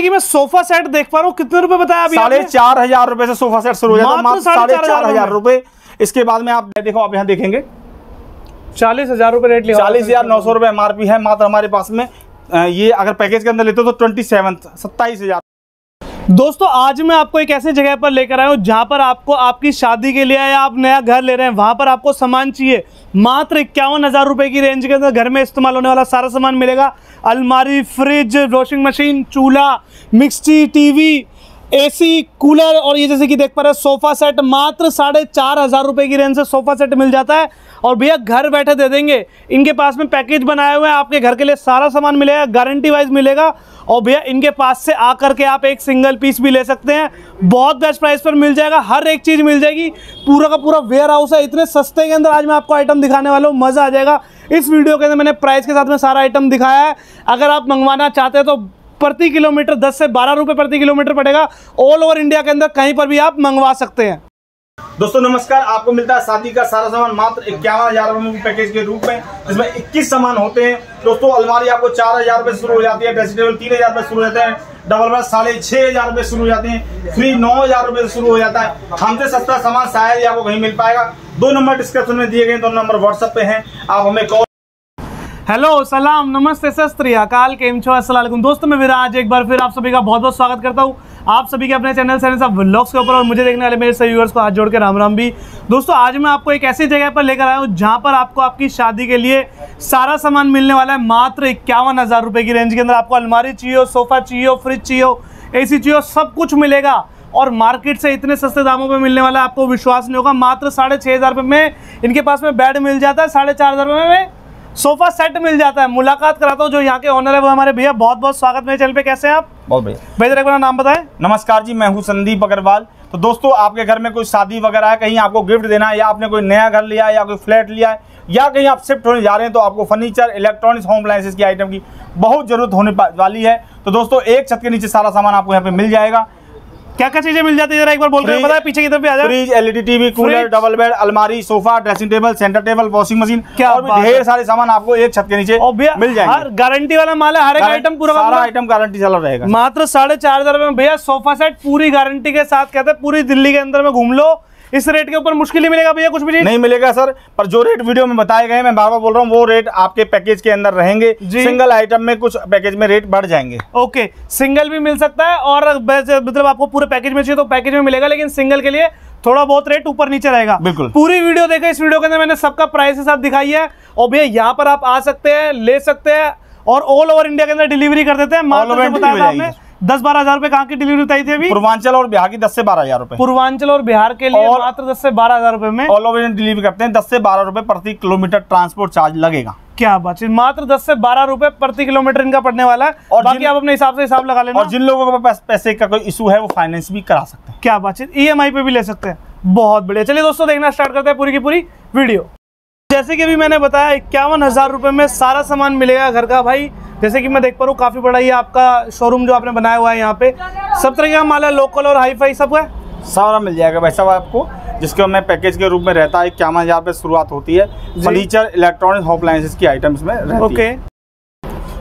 जैसे कि मैं सोफा सेट देख पा रहा हूँ, कितने रुपए बताया अभी? 4,500 रुपए से सोफा सेट शुरू हो जाता है, मात्र 4,500 रुपए। इसके बाद में आप देखो, आप यहाँ देखेंगे 40,000 रुपए रेट लिया, 40,900 रुपए एमआरपी है मात्र हमारे पास में। ये अगर पैकेज के अंदर लेते हो तो 27,000। दोस्तों आज मैं आपको एक ऐसी जगह पर लेकर आया हूँ जहाँ पर आपको आपकी शादी के लिए या आप नया घर ले रहे हैं वहाँ पर आपको सामान चाहिए, मात्र 51,000 रुपए की रेंज के अंदर घर में इस्तेमाल होने वाला सारा सामान मिलेगा। अलमारी, फ्रिज, वॉशिंग मशीन, चूल्हा, मिक्सी, टीवी, एसी, कूलर और ये जैसे कि देख पा रहे हैं सोफ़ा सेट, मात्र 4,500 रुपये की रेंज से सोफ़ा सेट मिल जाता है। और भैया घर बैठे दे देंगे, इनके पास में पैकेज बनाए हुए हैं, आपके घर के लिए सारा सामान मिलेगा, गारंटी वाइज मिलेगा। और भैया इनके पास से आकर के आप एक सिंगल पीस भी ले सकते हैं, बहुत बेस्ट प्राइस पर मिल जाएगा, हर एक चीज़ मिल जाएगी। पूरा का पूरा वेयर हाउस है, इतने सस्ते के अंदर आज मैं आपको आइटम दिखाने वाला हूँ, मज़ा आ जाएगा। इस वीडियो के अंदर मैंने प्राइस के साथ में सारा आइटम दिखाया है। अगर आप मंगवाना चाहते हैं तो प्रति किलोमीटर 10 से 12 रुपए प्रति किलोमीटर पड़ेगा। ऑल ओवर इंडिया के अंदर कहीं पर भी आप मंगवा सकते हैं। दोस्तों नमस्कार, आपको मिलता है शादी का सारा सामान मात्र 51,000 रुपए के पैकेज के रूप में, जिसमें 21 सामान होते हैं। दोस्तों अलमारी आपको 4,000 रुपए शुरू हो जाती है, ड्रेसिंग टेबल 3,000 रुपए शुरू हो जाते हैं, डबल बेड 6,500 रुपए शुरू हो जाते हैं, फ्री 9,000 रुपए शुरू हो जाता है। हमसे सस्ता सामान शायद ही आपको कहीं मिल पाएगा। 2 नंबर डिस्क्रिप्शन में दिए गए, 2 नंबर व्हाट्सएप पे है, आप हमें कॉल। हेलो, सलाम, नमस्ते, सस्त्री अकाल, केम छो, अस्सलाम वालेकुम। दोस्तों मैं विराज एक बार फिर आप सभी का बहुत बहुत स्वागत करता हूँ आप सभी के अपने चैनल सैनस ऑफ व्लॉग्स के ऊपर, और मुझे देखने वाले मेरे सभी व्यूअर्स को हाथ जोड़ के राम राम भी। दोस्तों आज मैं आपको एक ऐसी जगह पर लेकर आया हूँ जहाँ पर आपको आपकी शादी के लिए सारा सामान मिलने वाला है, मात्र 51,000 रुपये की रेंज के अंदर। आपको अलमारी चाहिए हो, सोफ़ा चाहिए हो, फ्रिज चाहिए हो, एसी चाहिए हो, सब कुछ मिलेगा। और मार्केट से इतने सस्ते दामों पे मिलने वाला आपको विश्वास नहीं होगा। मात्र 6,500 रुपये में इनके पास में बेड मिल जाता है, 4,500 रुपये में सोफा सेट मिल जाता है। मुलाकात कराता हूँ जो यहाँ के ऑनर है, वो हमारे भैया। बहुत बहुत स्वागत मेरे चैनल पे, कैसे हैं आप? बहुत भैया, एक बार नाम बताएं। नमस्कार जी, मैं हूँ संदीप अग्रवाल। तो दोस्तों आपके घर में कोई शादी वगैरह है, कहीं आपको गिफ्ट देना है, या आपने कोई नया घर लिया है, या कोई फ्लैट लिया है, या कहीं आप शिफ्ट होने जा रहे हैं, तो आपको फर्नीचर, इलेक्ट्रॉनिक्स, होम अप्लायंसेस की आइटम की बहुत जरूरत होने वाली है। तो दोस्तों एक छत के नीचे सारा सामान आपको यहाँ पे मिल जाएगा। क्या क्या चीजें मिल जाती है जरा एक बार बोल के बताएं, पीछे की तरफ भी आ जाए। Fridge, LED TV, cooler, double bed, अलमारी, sofa, dressing table, centre table, washing machine, क्या और भी ढेर सारे सामान आपको एक छत के नीचे मिल जाएंगे। हर गारंटी वाला माल है, हर एक आइटम पूरा सारा आइटम गारंटी वाला रहेगा। मात्र 4,500 रुपए में भैया सोफा सेट पूरी गारंटी के साथ, कहते हैं पूरी दिल्ली के अंदर में घूम लो, इस रेट के ऊपर मुश्किल ही मिलेगा भैया, कुछ भी नहीं मिलेगा सर। पर जो रेट वीडियो में बताए गए, मैं बार बार बोल रहा हूँ, वो रेट आपके पैकेज के अंदर रहेंगे। सिंगल आइटम में कुछ पैकेज में रेट बढ़ जाएंगे। ओके, सिंगल भी मिल सकता है, और मतलब आपको पूरे पैकेज में चाहिए तो पैकेज में मिलेगा, लेकिन सिंगल के लिए थोड़ा बहुत रेट ऊपर नीचे रहेगा। बिल्कुल पूरी वीडियो देखें, इस वीडियो के अंदर मैंने सबका प्राइस के साथ दिखाई है। और भैया यहाँ पर आप आ सकते हैं, ले सकते हैं, और ऑल ओवर इंडिया के अंदर डिलीवरी कर देते हैं। मात्र बताया आपने 10-12 हज़ार रुपए कहाँ की डिलीवरी बताई थी अभी? पूर्वांचल और बिहार की 10 से 12 हज़ार रुपए। पूर्वांचल और बिहार के लिए मात्र 10 से 12 हज़ार रुपए में ऑल ओवर डिलीवरी करते हैं। 10 से 12 रुपए प्रति किलोमीटर ट्रांसपोर्ट चार्ज लगेगा। क्या बात है, मात्र 10 से 12 रुपए प्रति किलोमीटर इनका पड़ने वाला है। और बाकी आप अपने हिसाब से हिसाब लगा लेना। और जिन लोगों के पास पैसे का कोई इशू है, वो फाइनेंस भी करा सकते हैं। क्या बात है, EMI पे भी ले सकते हैं। बहुत बढ़िया, चलिए दोस्तों देखना स्टार्ट करते हैं पूरी की पूरी वीडियो। जैसे कि अभी मैंने बताया 51,000 रुपए में सारा सामान मिलेगा घर का। भाई जैसे कि मैं देख पा रहा हूँ, काफ़ी बड़ा ये आपका शोरूम जो आपने बनाया हुआ है, यहाँ पे सब तरह का माल है, लोकल और हाईफाई सब है, सारा मिल जाएगा भाई साहब आपको, जिसके हमने पैकेज के रूप में रहता है। 51,000 पे शुरुआत होती है। फर्नीचर, इलेक्ट्रॉनिक्स, होम अप्लायंसेस की आइटम्स में रहती है।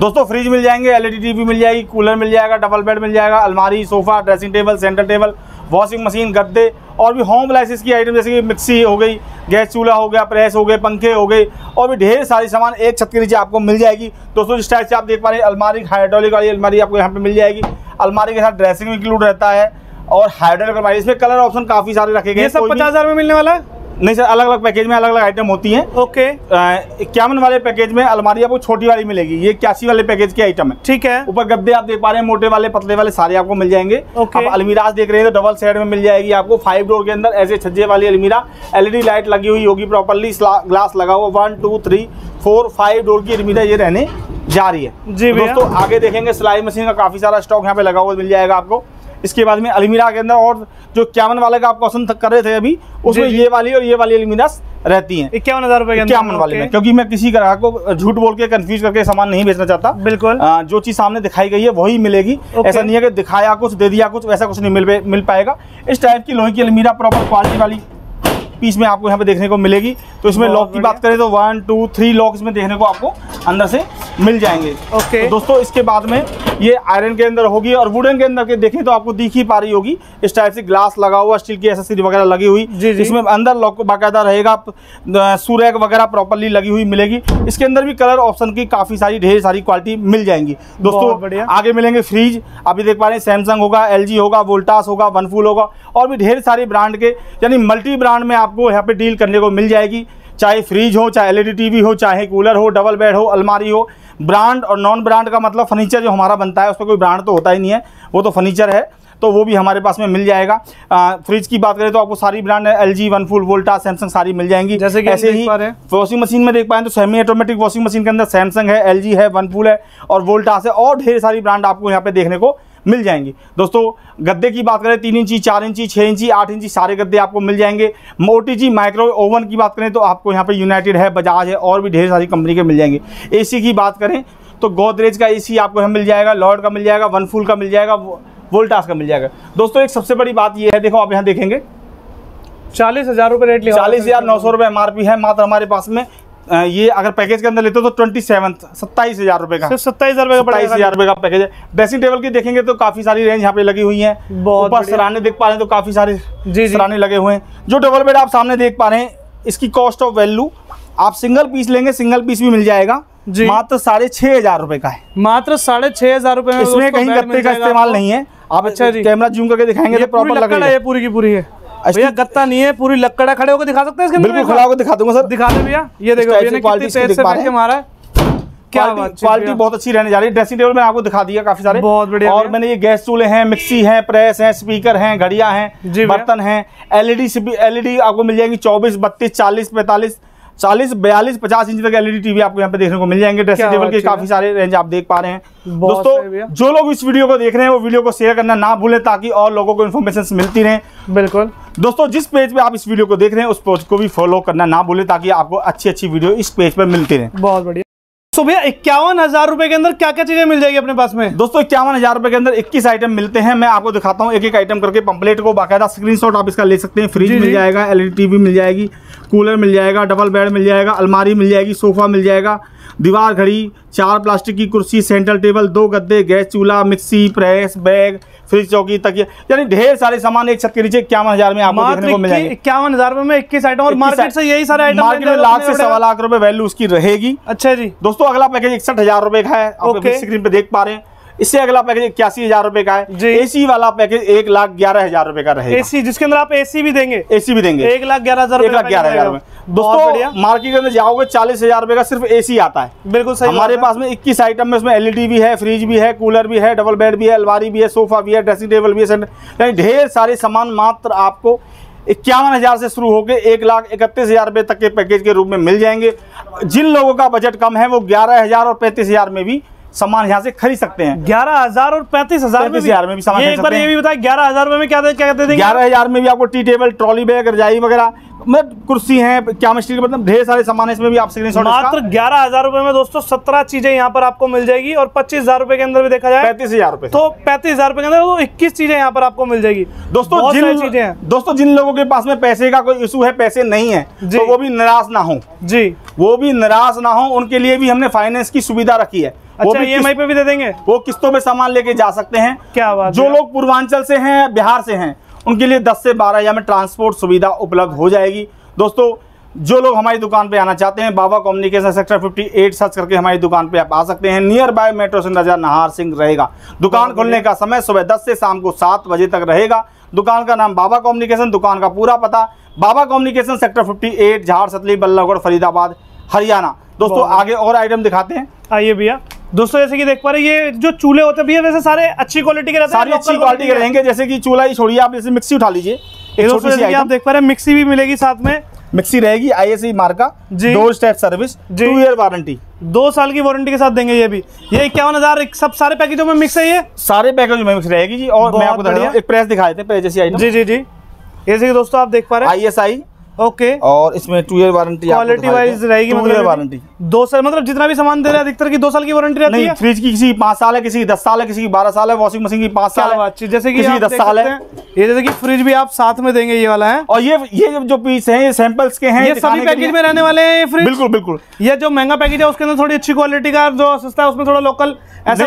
दोस्तों फ्रिज मिल जाएंगे, एलईडी टीवी मिल जाएगी, कूलर मिल जाएगा, डबल बेड मिल जाएगा, अलमारी, sofa, dressing table, centre table, washing machine, गद्दे, और भी होम अप्लायंसेस की आइटम जैसे कि मिक्सी हो गई, गैस चूल्हा हो गया, प्रेस हो गए, पंखे हो गए, और भी ढेर सारी सामान एक छत के नीचे आपको मिल जाएगी। दोस्तों जिस टाइप से आप देख पा रहे हैं, अलमारी हाइड्रोलिक वाली अलमारी आपको यहाँ पे मिल जाएगी। अलमारी के साथ ड्रेसिंग इंक्लूड रहता है, और हाइड्रोलिक अलमारी, इसमें कलर ऑप्शन काफ़ी सारे रखे गए। सब 50,000 में मिलने वाला है? नहीं सर, अलग अलग पैकेज में अलग अलग आइटम होती हैं। ओके, 51 वाले पैकेज में अलमारी आपको छोटी वाली मिलेगी, ये 81 वाले पैकेज की आइटम है। ठीक है, ऊपर गद्दे आप देख पा रहे हैं, मोटे वाले पतले वाले सारे आपको मिल जाएंगे। आप अलमीराज देख रहे हैं तो डबल साइड में मिल जाएगी आपको, 5 डोर के अंदर ऐसे छज्जे वाली अलमीरा, LED लाइट लगी हुई होगी प्रॉपरली, ग्लास लगा हुआ, 1, 2, 3, 4, 5 डोर की अलमीरा ये रहने जा रही है जी। दोस्तों आगे देखेंगे, सिलाई मशीन का काफ़ी सारा स्टॉक यहाँ पे लगा हुआ मिल जाएगा आपको। इसके बाद में अलमीरा के अंदर, और जो 51 वाले का आप क्वेश्चन कर रहे थे अभी, उसमें ये वाली और ये वाली अलमीरा रहती हैं 51,000 रुपए के अंदर। 51 वाले में, क्योंकि मैं किसी ग्राहक को झूठ बोल के कंफ्यूज करके सामान नहीं बेचना चाहता। बिल्कुल जो चीज़ सामने दिखाई गई है वही मिलेगी। ऐसा नहीं है कि दिखाया कुछ दे दिया कुछ, वैसा कुछ नहीं मिल पाएगा। इस टाइप की लोहे की अलमीरा प्रॉपर क्वालिटी वाली पीस में आपको यहाँ पे देखने को मिलेगी। तो इसमें लॉक की बात करें तो 1 2 3 लॉक इसमें देखने को आपको अंदर से मिल जाएंगे। ओके तो दोस्तों इसके बाद में ये आयरन के अंदर होगी और वुडन के अंदर के देखें तो आपको दिख ही पा रही होगी इस टाइप से ग्लास लगा हुआ, स्टील की एसेसरी वगैरह लगी हुई। इसमें अंदर लॉक बाकायदा रहेगा, सूर्य वगैरह प्रॉपरली लगी हुई मिलेगी। इसके अंदर भी कलर ऑप्शन की काफी सारी ढेर सारी क्वालिटी मिल जाएंगी। दोस्तों आगे मिलेंगे फ्रिज, अभी देख पा रहे हैं सैमसंग होगा, LG होगा, वोल्टास होगा, वनफूल होगा और भी ढेर सारे ब्रांड के, यानी मल्टी ब्रांड में आपको यहाँ पे डील करने को मिल जाएगी। चाहे फ्रिज हो, चाहे LED TV हो, चाहे कूलर हो, डबल बेड हो, अलमारी हो। ब्रांड और नॉन ब्रांड का मतलब फर्नीचर जो हमारा बनता है उसमें कोई ब्रांड तो होता ही नहीं है, वो तो फर्नीचर है, तो वो भी हमारे पास में मिल जाएगा। फ्रिज की बात करें तो आपको सारी ब्रांड है, LG, वनफूल, वोल्टा, सैमसंग सारी मिल जाएंगी। जैसे कि ऐसे ही वॉशिंग मशीन में देख पाए तो सेमी ऑटोमेटिक वॉशिंग मशीन के अंदर सैमसंग है, LG है, वनफूल है और वोल्टास है और ढेर सारी ब्रांड आपको यहाँ पे देखने को मिल जाएंगी। दोस्तों गद्दे की बात करें 3 इंची 4 इंची 6 इंची 8 इंची सारे गद्दे आपको मिल जाएंगे। OTG माइक्रो ओवन की बात करें तो आपको यहाँ पे यूनाइटेड है, बजाज है और भी ढेर सारी कंपनी के मिल जाएंगे। AC की बात करें तो गोदरेज का AC आपको यहाँ मिल जाएगा, लॉर्ड का मिल जाएगा, वनफूल का मिल जाएगा, वोल्टास का मिल जाएगा। दोस्तों एक सबसे बड़ी बात ये है, देखो आप यहाँ देखेंगे 40,000 रुपये रेट लिया, 40,900 रुपये MRP है मात्र हमारे पास में। ये अगर पैकेज के अंदर लेते हो तो 27,000 रुपये का, 27,000 रुपये का पैकेज है। ड्रेसिंग टेबल की देखेंगे तो काफी सारी रेंज यहाँ पे लगी हुई है। ऊपर सराहने देख पा रहे हैं तो काफी सारे सराहने लगे हुए हैं। जो डबल बेड आप सामने देख पा रहे हैं इसकी कॉस्ट ऑफ वैल्यू आप सिंगल पीस लेंगे, सिंगल पीस भी मिल जाएगा मात्र 6,500 रुपये का है, मात्र 6,500 रुपये। इसमें कहीं गत्ते का इस्तेमाल नहीं है। आप अच्छा कैमरा जूम करके दिखाएंगे प्रॉपर लगेगा, ये पूरी की पूरी है भैया, गत्ता नहीं है, पूरी लकड़ा। खड़े होकर दिखा सकते हैं इसके? बिल्कुल खड़ा होकर दिखा दूंगा सर, दिखा दे भैया। ये देखो कितनी क्वालिटी से बैठ के हमारा क्या क्वालिटी बहुत अच्छी रहने जा रही है। ड्रेसिंग टेबल में आपको दिखा दिया काफी सारे, बहुत बढ़िया। और मैंने ये गैस चूल्हे हैं, मिक्सी है, प्रेस है, स्पीकर हैं, घड़िया हैं, बर्तन हैं। LED आपको मिल जाएंगी 24, 32, 40, 45, 40, 42, 50 इंच तक LED TV आपको यहाँ पे देखने को मिल जाएंगे। ड्रेसिंग टेबल के काफी सारे रेंज आप देख पा रहे हैं। दोस्तों जो लोग इस वीडियो को देख रहे हैं वो वीडियो को शेयर करना ना भूलें ताकि और लोगों को इन्फॉर्मेशन मिलती रहे। बिल्कुल दोस्तों जिस पेज पे आप इस वीडियो को देख रहे हैं उस पेज को भी फॉलो करना ना भूलें ताकि आपको अच्छी अच्छी वीडियो इस पेज पे मिलती रहे। बहुत बढ़िया। तो भैया 51,000 रुपए के अंदर क्या क्या चीजें मिल जाएगी अपने पास में? दोस्तों 51,000 रुपए के अंदर 21 आइटम मिलते हैं। मैं आपको दिखाता हूँ एक एक आइटम करके पंपलेट को, बाकायदा स्क्रीनशॉट आप इसका ले सकते हैं। फ्रिज मिल जाएगा, LED TV मिल जाएगी, कूलर मिल जाएगा, डबल बेड मिल जाएगा, अलमारी मिल जाएगी, सोफा मिल जाएगा, दीवार घड़ी, 4 प्लास्टिक की कुर्सी, सेंट्रल टेबल, 2 गद्दे, गैस चूल्हा, मिक्सी, प्रेस, बैग, फ्रिज, चौकी, तकिया, यानी ढेर सारे सामान एक छत के नीचे 51,000 में आपको देखने को मिल जाएंगे। 51,000 रुपए में 21 आइटम और मार्केट से यही सारे आइटम मार्केट में 1 लाख से 1.25 लाख रुपए वैल्यू उसकी रहेगी। अच्छा जी दोस्तों अगला पैकेज 61,000 रुपए का है, आप स्क्रीन पे देख पा रहे हैं। इससे अगला पैकेज 81,000 रुपए का है। AC वाला पैकेज 1,11,000 रुपए का रहेगा। AC जिसके अंदर आप AC भी देंगे, AC भी देंगे 1,11,000 रुपए। दोस्तों मार्केट के अंदर जाओगे 40,000 रुपए का सिर्फ AC आता है। बिल्कुल सही। हमारे पास में 21 आइटम में उसमें LED भी है, फ्रिज भी है, कूलर भी है, डबल बेड भी है, अलमारी भी है, सोफा भी है, ड्रेसिंग टेबल भी है, ढेर सारे सामान मात्र आपको 51,000 से शुरू होकर 1,31,000 रुपए तक के पैकेज के रूप में मिल जाएंगे। जिन लोगों का बजट कम है वो 11,000 और 35,000 में भी सामान यहाँ से खरीद सकते हैं। 11,000 और 35,000 में भी सामान खरीद सकते हैं। ये बताइए 11,000 रुपए में क्या क्या देते हैं? 11,000 में भी आपको टी टेबल, ट्रॉली बैग, रजाई वगैरह, मतलब कुर्सी है, केमिस्ट्री के, मतलब ढेर सारे सामान है। इसमें भी आप स्क्रीनशॉट मात्र 11,000 रुपए में दोस्तों 17 चीजें यहाँ पर आपको मिल जाएगी और 25,000 रुपए के अंदर भी देखा जाए 35,000 रुपए, तो 35,000 रुपए के अंदर तो 21 चीजें यहाँ पर आपको मिल जाएगी। दोस्तों जिन लोगों के पास में पैसे का कोई इशू है, पैसे नहीं है तो वो भी निराश ना हो जी, वो भी निराश ना हो। उनके लिए भी हमने फाइनेंस की सुविधा रखी है। अच्छा EMI पे भी दे देंगे, वो किस्तों में सामान लेके जा सकते हैं। क्या बात। जो लोग पूर्वांचल से हैं, बिहार से हैं, उनके लिए 10 से 12 हज़ार में ट्रांसपोर्ट सुविधा उपलब्ध हो जाएगी। दोस्तों जो लोग हमारी दुकान पे आना चाहते हैं, बाबा कॉम्युनिकेशन सेक्टर 58 सर्च करके हमारी दुकान पे आप आ सकते हैं। नियर बाय मेट्रो से नजर नाहर सिंह रहेगा। दुकान खोलने का समय सुबह 10 से शाम को 7 बजे तक रहेगा। दुकान का नाम बाबा कॉम्युनिकेशन, दुकान का पूरा पता बाबा कॉम्युनिकेशन सेक्टर 58, झाड़ सतली, बल्लभगढ़, फरीदाबाद, हरियाणा। दोस्तों आगे और आइटम दिखाते हैं। आइए भैया। दोस्तों जैसे कि देख पा रहे हैं ये जो चूल्हे होते हैं भैया वैसे सारे अच्छी क्वालिटी के रहते हैं, सारे अच्छी क्वालिटी के रहेंगे। जैसे कि चूल्हा ही छोड़िए, आप जैसे मिक्सी उठा लीजिए, आप देख पा रहे हैं मिक्सी भी मिलेगी साथ में। मिक्सी रहेगी ISE मार्का, door step service, 2 year warranty, 2 साल की वारंटी के साथ देंगे। ये भी ये 51,000 सब सारे पैकेजों में मिक्स है, ये सारे पैकेजों में मिक्स रहेगी जी। और मैं आपको एक प्रेस दिखाए थे, प्रेस जैसी आइटम जी। जैसे कि दोस्तों आप देख पा रहे हैं ISI ओके। और इसमें 2 ईयर वारंटी, क्वालिटी वाइज रहेगी, मतलब वारंटी 2 साल, मतलब जितना भी सामान दे रहे हैं अधिकतर की 2 साल की वारंटी रहती है। फ्रिज की किसी 5 साल है, किसी की 10 साल है, किसी की 12 साल है, वॉशिंग मशीन की 5 साल है, जैसे कि 10 साल है। ये जैसे कि फ्रिज भी आप साथ में देंगे, ये वाला है। और ये जो पीस है ये सैंपल्स के हैं, ये सभी पैकेज में रहने वाले हैं। बिल्कुल बिल्कुल, ये जो महंगा पैकेज है उसके अंदर थोड़ी अच्छी क्वालिटी का, जो सस्ता है उसमें थोड़ा लोकल, ऐसा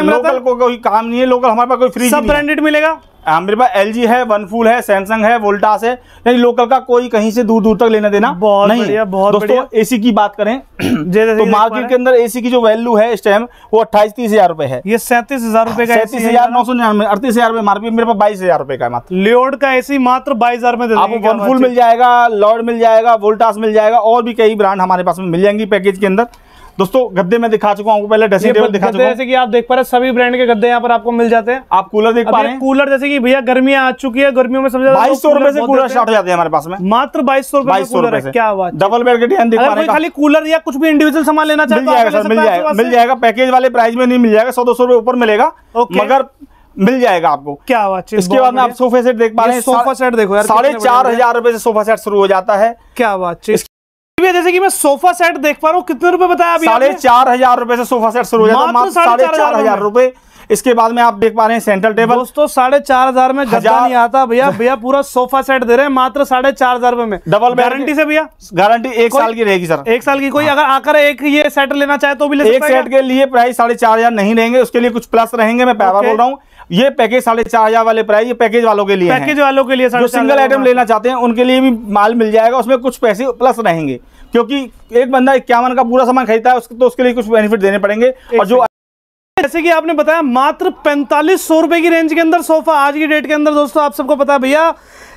लोकल को कोई काम नहीं है। लोकल हमारे पास कोई फ्रिज सब ब्रांडेड मिलेगा। मेरे पास LG है, वनफूल है, सैमसंग है, वोल्टास है, यानी लोकल का कोई कहीं से दूर दूर तक लेना देना बहुत नहीं है। दोस्तों एसी की बात करें तो मार्केट के अंदर एसी की जो वैल्यू है इस टाइम वो 28-30 हजार रुपए है। ये 37 हजार रुपए का, 37,999, 38 हजार मार्केट। मेरे पास 22 हजार रुपए का मात्र लियोड का एसी, मात्र 22 हजार में आपको वनफूल मिल जाएगा, लॉर्ड मिल जाएगा, वोल्टास मिल जाएगा, और भी कई ब्रांड हमारे पास में मिल जाएंगी पैकेज के अंदर। दोस्तों गद्दे में दिखा चुका हूँ पहले, ड्रेसिंग टेबल दिखा चुका हूं, जैसे कि आप देख पा रहे हैं सभी ब्रांड के गद्दे यहाँ पर आपको मिल जाते हैं। आप कूलर देख पा रहे हैं, कूलर जैसे कि भैया गर्मियां आ चुकी है, गर्मियों में समझा 2200 रुपए से कूलर स्टार्ट हो जाते हैं हमारे पास में, मात्र 2200 रुपए से। क्या बात, डबल बेड के डिजाइन देख पा रहे हैं। खाली कूलर या कुछ भी इंडिविजुअल सामान लेना चाहते मिल जाएगा, पैकेज वाले प्राइस में नहीं मिल जाएगा, 100-200 रुपए ऊपर मिलेगा मगर मिल जाएगा आपको। क्या बात। इसके बाद में आप सोफा सेट देख पा रहे हैं, सोफा सेट देखो यार, 4500 रुपए से सोफा सेट शुरू हो जाता है। क्या बात। जैसे कि मैं सोफा सेट देख पा रहा हूँ, कितने रुपए बताया अभी? 4500 रुपए से सोफा सेट शुरू हो जाता है, मात्र 4500 रुपए। इसके बाद में आप देख पा रहे हैं सेंट्रल टेबल। दोस्तों 4500 में गद्दा नहीं आता भैया, भैया पूरा सोफा सेट दे रहे हैं मात्र 4500 रुपए में, डबल गारंटी से भैया। गारंटी 1 साल की रहेगी सर, 1 साल की। कोई अगर आकर एक ये सेट लेना चाहे तो भी ले सकता है। एक सेट के लिए प्राइस 4500 नहीं रहेंगे, उसके लिए कुछ प्लस रहेंगे। मैं बार बार बोल रहा हूँ ये पैकेज 4500 वाले प्राइस, ये पैकेज वालों के लिए, पैकेज वालों के लिए। जो सिंगल आइटम लेना चाहते हैं उनके लिए भी माल मिल जाएगा, उसमें कुछ पैसे प्लस रहेंगे, क्योंकि एक बंदा 51 का पूरा सामान खरीदता है तो उसके लिए कुछ बेनिफिट देने पड़ेंगे। और जो जैसे कि आपने बताया मात्र 4500 रुपए की रेंज के अंदर सोफा आज की डेट के अंदर, दोस्तों आप सबको पता है भैया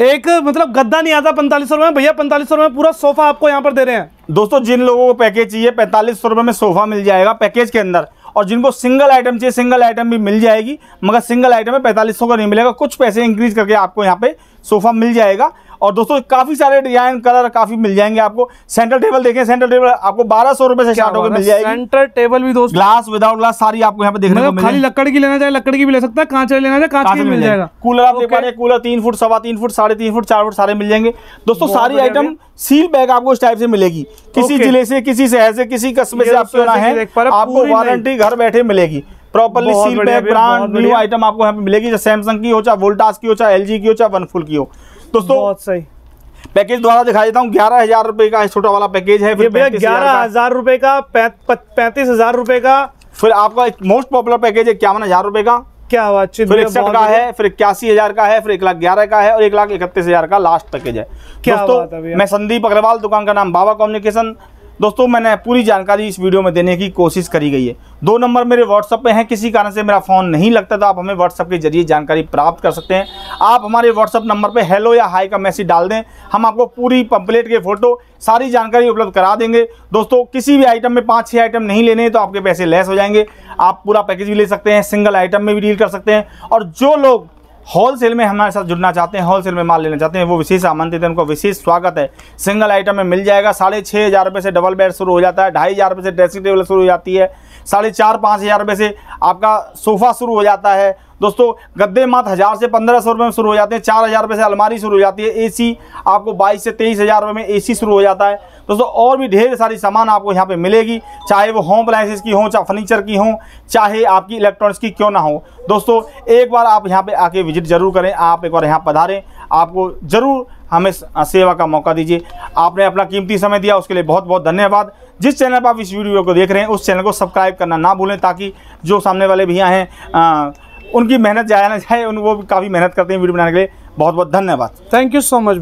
एक मतलब गद्दा नहीं आता 4500 रुपए में, भैया 4500 रुपए में पूरा सोफा आपको यहाँ पर दे रहे हैं। दोस्तों जिन लोगों को पैकेज चाहिए 4500 रुपए में सोफा मिल जाएगा पैकेज के अंदर, और जिनको सिंगल आइटम चाहिए सिंगल आइटम भी मिल जाएगी, मगर सिंगल आइटम में 4500 का नहीं मिलेगा, कुछ पैसे इंक्रीज करके आपको यहाँ पे सोफा मिल जाएगा। और दोस्तों काफी सारे डिजाइन कलर काफी मिल जाएंगे आपको। सेंटर टेबल देखें, सेंटर टेबल आपको 1200 रुपए से स्टार्ट होकर मिल जाएगी। सेंटर टेबल भी दोस्तों ग्लास विदाउट ग्लास सारी आपको यहाँ पे देखने को मिलेगी। खाली लकड़ की लेना चाहे लकड़ की भी ले सकता है, कांच लेना चाहे कांच की मिल जाएगा। कूलर आप देख पा रहे हैं, cooler 3 foot, 3.25 foot, 3.5 foot, 4 foot सारे मिल जाएंगे। दोस्तों सारी आइटम सील बैग आपको इस टाइप से मिलेगी, किसी जिले से, किसी शहर से, किसी कस्बे से आप है, आपको वारंटी घर बैठे मिलेगी। Properly seal bag brand new item आपको यहाँ पे मिलेगी, चाहे सैमसंग की हो, चाहे वोल्टास की हो, चाहे LG की हो, चाहे वनफूल की हो। दोस्तों बहुत सही पैकेज द्वारा दिखा देता हूँ। 11 हजार रुपए का छोटा वाला पैकेज है, फिर 11 हजार रुपए का, 35 हजार रुपए का, फिर आपका मोस्ट पॉपुलर पैकेज 51 हजार रुपए का। क्या बात। फिर 61 का है, फिर 81 हजार का है, फिर 1,11,000 का है, और 1,31,000 का लास्ट पैकेज है। दोस्तों मैं संदीप अग्रवाल, दुकान का नाम बाबा कम्युनिकेशन। दोस्तों मैंने पूरी जानकारी इस वीडियो में देने की कोशिश करी गई है। 2 नंबर मेरे व्हाट्सएप पे हैं, किसी कारण से मेरा फ़ोन नहीं लगता था, आप हमें व्हाट्सएप के जरिए जानकारी प्राप्त कर सकते हैं। आप हमारे व्हाट्सएप नंबर पे हेलो या हाई का मैसेज डाल दें, हम आपको पूरी पंपलेट के फोटो सारी जानकारी उपलब्ध करा देंगे। दोस्तों किसी भी आइटम में 5-6 आइटम नहीं लेने तो आपके पैसे लेस हो जाएंगे, आप पूरा पैकेज भी ले सकते हैं, सिंगल आइटम में भी डील कर सकते हैं। और जो लोग होलसेल में हमारे साथ जुड़ना चाहते हैं, होलसेल में माल लेना चाहते हैं, वो विशेष आमंत्रित हैं, उनको विशेष स्वागत है। सिंगल आइटम में मिल जाएगा। 6,500 रुपये से डबल बेड शुरू हो जाता है, 2,500 रुपये से ड्रेसिंग टेबल शुरू हो जाती है, 4,500-5,000 रुपये से आपका सोफ़ा शुरू हो जाता है। दोस्तों गद्दे मात्र 1000 से 1500 रुपये में शुरू हो जाते हैं, 4,000 रुपये से अलमारी शुरू हो जाती है, एसी आपको 22,000 से 23,000 रुपये में एसी शुरू हो जाता है। दोस्तों और भी ढेर सारी सामान आपको यहाँ पे मिलेगी, चाहे वो होम अप्लायंसेस की हो, चाहे फर्नीचर की हो, चाहे आपकी इलेक्ट्रॉनिक्स की क्यों ना हो। दोस्तों एक बार आप यहाँ पर आके विजिट जरूर करें, आप एक बार यहाँ पधारें, आपको ज़रूर हमें सेवा का मौका दीजिए। आपने अपना कीमती समय दिया, उसके लिए बहुत बहुत धन्यवाद। जिस चैनल पर आप इस वीडियो को देख रहे हैं उस चैनल को सब्सक्राइब करना ना भूलें, ताकि जो सामने वाले भैया हैं उनकी मेहनत जाया ना जाए, उनको काफ़ी मेहनत करते हैं वीडियो बनाने के लिए। बहुत बहुत धन्यवाद, थैंक यू सो मच।